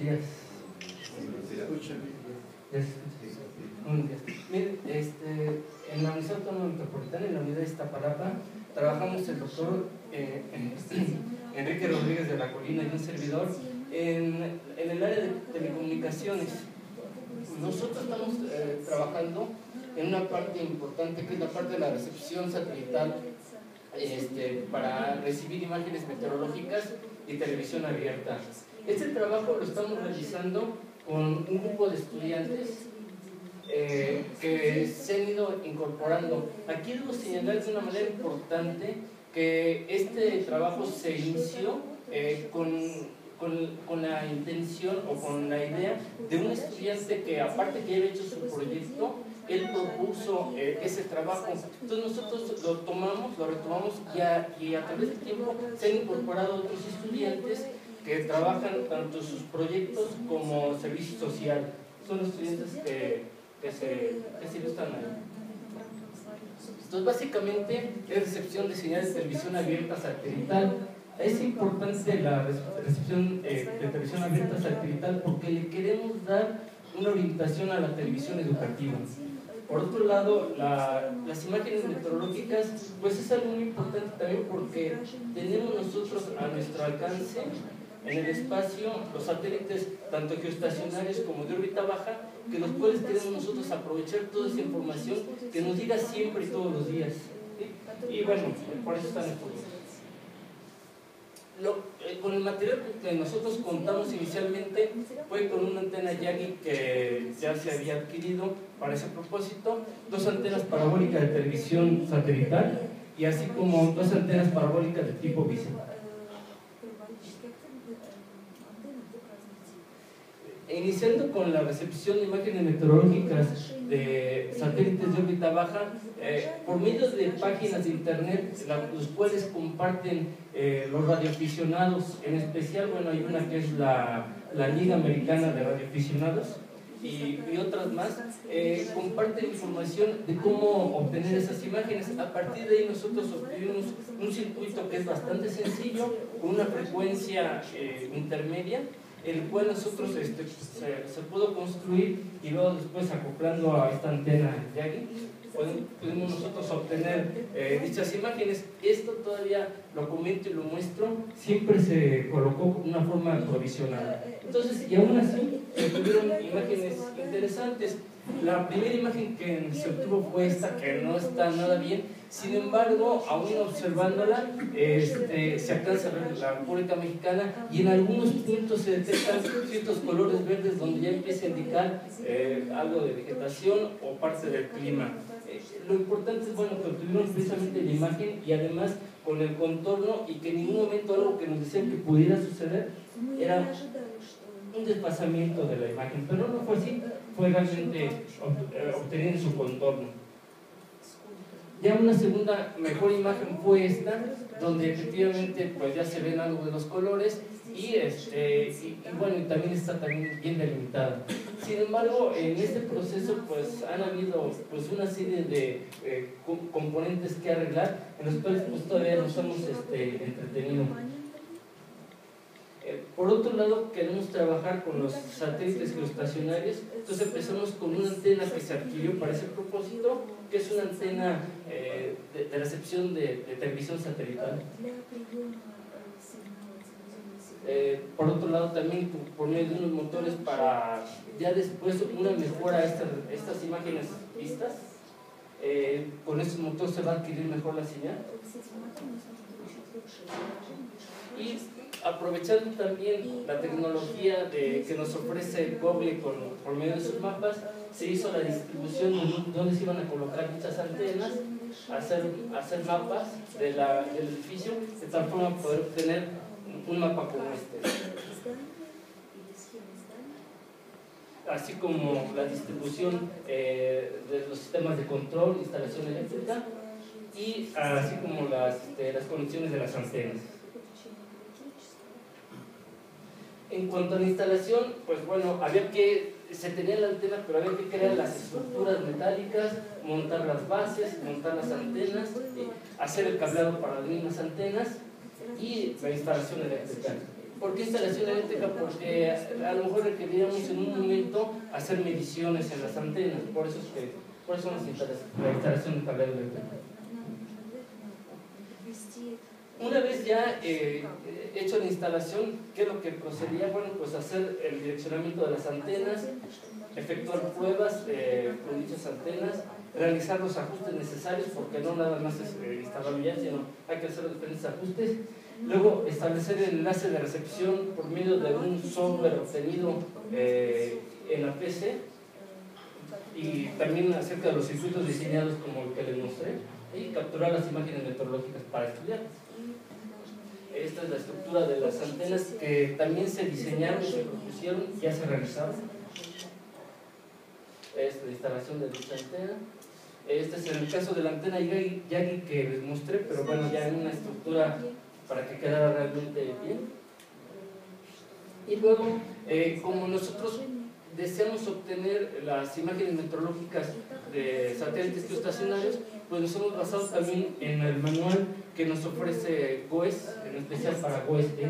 días. Buenos días. Mire, en la Universidad Autónoma Metropolitana, en la Unidad de Estaparata, trabajamos el doctor Enrique Rodríguez de la Colina y un servidor en el área de telecomunicaciones. Nosotros estamos trabajando en una parte importante, que es la parte de la recepción satelital para recibir imágenes meteorológicas y televisión abierta. Este trabajo lo estamos realizando con un grupo de estudiantes que se han ido incorporando. Aquí debo señalar de una manera importante que este trabajo se inició con la intención o con la idea de un estudiante que, aparte que había hecho su proyecto, él propuso ese trabajo. Entonces nosotros lo tomamos, lo retomamos, y a través del tiempo se han incorporado otros estudiantes que trabajan tanto sus proyectos como servicio social. Son estudiantes que se ilustran ahí. Entonces básicamente es recepción de señales de televisión abierta satelital. Es importante la recepción de televisión abierta satelital porque le queremos dar una orientación a la televisión educativa. Por otro lado, las imágenes meteorológicas, pues es algo muy importante también porque tenemos nosotros a nuestro alcance en el espacio los satélites, tanto geoestacionarios como de órbita baja, que los cuales queremos nosotros aprovechar toda esa información que nos diga siempre y todos los días. ¿Sí? Y bueno, por eso están estudiando. Con el material que nosotros contamos inicialmente fue con una antena Yagi que ya se había adquirido para ese propósito, dos antenas parabólicas de televisión satelital y así como dos antenas parabólicas de tipo bisecular. Iniciando con la recepción de imágenes meteorológicas de satélites de órbita baja, por medio de páginas de internet, los cuales comparten los radioaficionados, en especial, bueno, hay una que es la Liga Americana de Radioaficionados, y otras más, comparten información de cómo obtener esas imágenes. A partir de ahí nosotros obtuvimos un circuito que es bastante sencillo, con una frecuencia intermedia, el cual nosotros se pudo construir y luego después acoplando a esta antena Yagi pudimos nosotros obtener dichas imágenes. Esto todavía lo comento y lo muestro, siempre se colocó de una forma provisional. Entonces, y aún así tuvieron imágenes interesantes. La primera imagen que se obtuvo fue esta, que no está nada bien. Sin embargo, aún observándola, se alcanza a ver la República Mexicana y en algunos puntos se detectan ciertos colores verdes donde ya empieza a indicar algo de vegetación o parte del clima. Lo importante es, bueno, que obtuvimos precisamente la imagen y además con el contorno, y que en ningún momento algo que nos decían que pudiera suceder era un desplazamiento de la imagen, pero no fue así, fue realmente obtener su contorno. Ya una segunda mejor imagen fue esta, donde efectivamente pues ya se ven algo de los colores y bueno, también está bien delimitada. Sin embargo, en este proceso pues han habido pues una serie de componentes que arreglar, en los cuales pues todavía nos hemos entretenido. Por otro lado, queremos trabajar con los satélites geoestacionarios. Entonces empezamos con una antena que se adquirió para ese propósito, que es una antena de recepción de televisión satelital. Por otro lado, también por medio de unos motores para ya después una mejora a estas imágenes vistas. Con estos motores se va a adquirir mejor la señal. Y aprovechando también la tecnología que nos ofrece Google por medio de sus mapas, se hizo la distribución de dónde se iban a colocar dichas antenas, hacer mapas del edificio, de tal forma poder obtener un mapa como este. Así como la distribución de los sistemas de control, instalación eléctrica, y así como las conexiones de las antenas. En cuanto a la instalación, pues bueno, se tenía la antena, pero había que crear las estructuras metálicas, montar las bases, montar las antenas, hacer el cableado para las mismas antenas y la instalación eléctrica. ¿Por qué instalación eléctrica? Porque a lo mejor requeríamos en un momento hacer mediciones en las antenas, por eso la instalación de tablero eléctrico. Una vez ya hecho la instalación, ¿qué es lo que procedía? Bueno, pues hacer el direccionamiento de las antenas, efectuar pruebas con dichas antenas, realizar los ajustes necesarios, porque no nada más es instalar ya, sino hay que hacer los diferentes ajustes. Luego, establecer el enlace de recepción por medio de un software obtenido en la PC, y también acerca de los circuitos diseñados como el que les mostré, y capturar las imágenes meteorológicas para estudiar. Esta es la estructura de las antenas que también se diseñaron, se propusieron, ya se realizaron. Esta es la instalación de dicha antena. Este es el caso de la antena Yagi que les mostré, pero bueno, ya en una estructura para que quedara realmente bien. Y luego, como nosotros deseamos obtener las imágenes meteorológicas de satélites geoestacionarios, pues nos hemos basado también en el manual que nos ofrece GOES, en especial para GOES-T.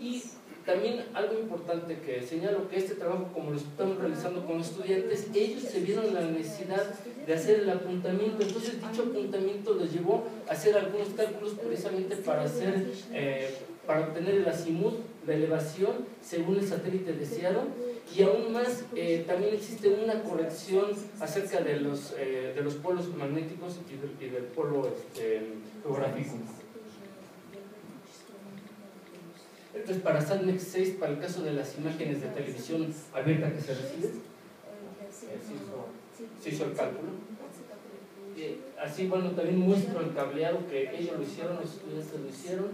Y también algo importante que señalo, que este trabajo, como lo estamos realizando con los estudiantes, ellos se vieron la necesidad de hacer el apuntamiento, entonces dicho apuntamiento los llevó a hacer algunos cálculos precisamente para obtener el azimut, la elevación según el satélite deseado, y aún más también existe una corrección acerca de los polos magnéticos y del polo geográfico. Entonces, para SATMEX6, para el caso de las imágenes de televisión abierta que se reciben, se hizo el cálculo. Así, bueno, también muestro el cableado que ellos lo hicieron, los estudiantes lo hicieron.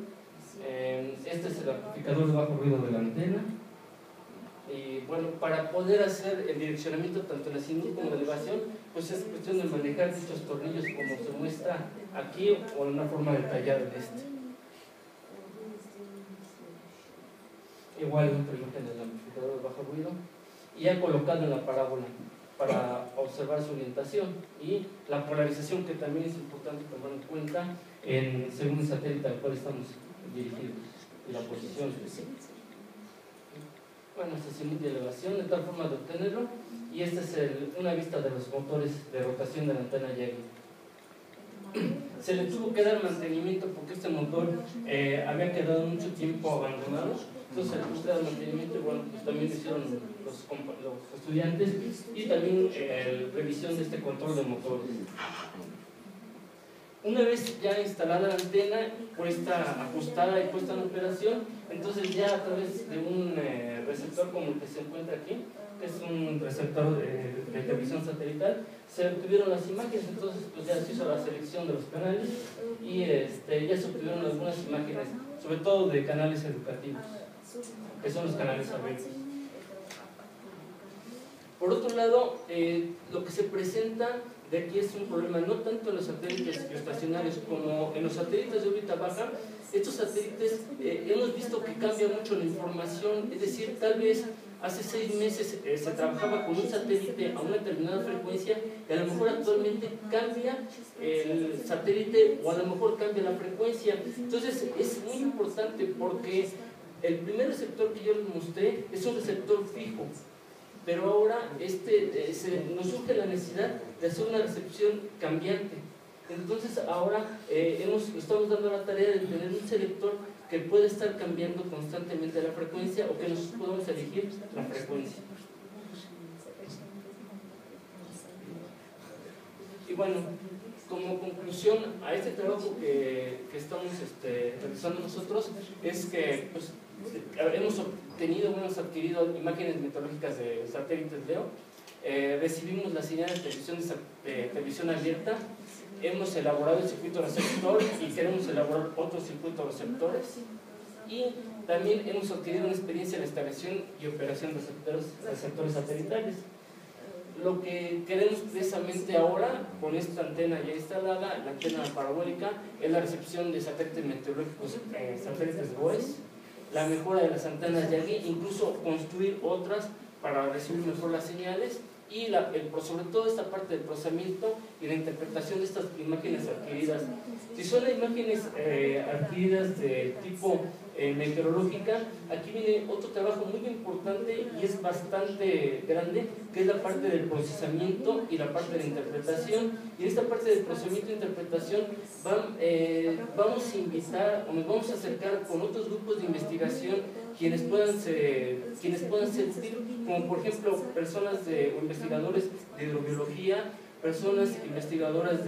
Este es el amplificador de bajo ruido de la antena. Y bueno, para poder hacer el direccionamiento tanto en la azimut como en la elevación, pues es cuestión de manejar dichos tornillos como se muestra aquí o en una forma detallada de este. Igual una imagen del amplificador de bajo ruido, y ya colocado en la parábola para observar su orientación y la polarización, que también es importante tomar en cuenta según el satélite al cual estamos dirigidos y la posición. Bueno, este es el de elevación, de tal forma de obtenerlo, y esta es una vista de los motores de rotación de la antena Yagi. Se le tuvo que dar mantenimiento porque este motor había quedado mucho tiempo abandonado. Entonces, se le tuvo que dar mantenimiento, bueno, pues también lo hicieron los estudiantes, y también revisión de este control de motores. Una vez ya instalada la antena, puesta, ajustada y puesta en operación, entonces ya a través de un receptor como el que se encuentra aquí, que es un receptor de televisión satelital, se obtuvieron las imágenes. Entonces, pues ya se hizo la selección de los canales y ya se obtuvieron algunas imágenes, sobre todo de canales educativos, que son los canales abiertos. Por otro lado, lo que se presenta de aquí es un problema no tanto en los satélites geoestacionarios como en los satélites de órbita baja. Estos satélites hemos visto que cambia mucho la información, es decir, tal vez hace 6 meses se trabajaba con un satélite a una determinada frecuencia y a lo mejor actualmente cambia el satélite o a lo mejor cambia la frecuencia. Entonces es muy importante, porque el primer receptor que yo les mostré es un receptor fijo, pero ahora nos surge la necesidad de hacer una recepción cambiante. Entonces ahora estamos dando la tarea de tener un selector que puede estar cambiando constantemente la frecuencia, o que nosotros podamos elegir la frecuencia. Y bueno, como conclusión a este trabajo que estamos realizando nosotros, es que pues, hemos obtenido, adquirido imágenes meteorológicas de satélites LEO, recibimos las señales de televisión abierta, hemos elaborado el circuito receptor y queremos elaborar otros circuitos receptores, y también hemos obtenido una experiencia en la instalación y operación de receptores satelitales. Lo que queremos precisamente ahora, con esta antena ya instalada, la antena parabólica, es la recepción de satélites meteorológicos, satélites GOES, la mejora de las antenas Yagi, incluso construir otras para recibir mejor las señales, y sobre todo esta parte del procesamiento y la interpretación de estas imágenes adquiridas. Si son las imágenes adquiridas de tipo meteorológica, aquí viene otro trabajo muy importante y es bastante grande, que es la parte del procesamiento y la parte de la interpretación. Y en esta parte del procesamiento e interpretación vamos a invitar, o nos vamos a acercar con otros grupos de investigación quienes puedan sentir, como por ejemplo personas o investigadores de hidrobiología, personas investigadoras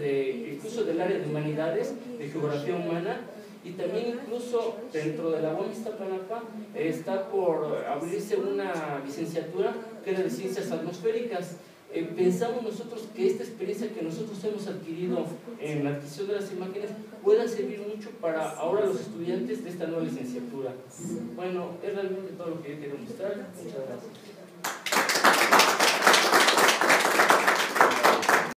incluso del área de humanidades, de geografía humana, y también incluso dentro de la UAM Iztapalapa está por abrirse una licenciatura que es de ciencias atmosféricas. Pensamos nosotros que esta experiencia que nosotros hemos adquirido en la adquisición de las imágenes pueda servir mucho para ahora los estudiantes de esta nueva licenciatura. Bueno, es realmente todo lo que yo quiero mostrar. Muchas gracias.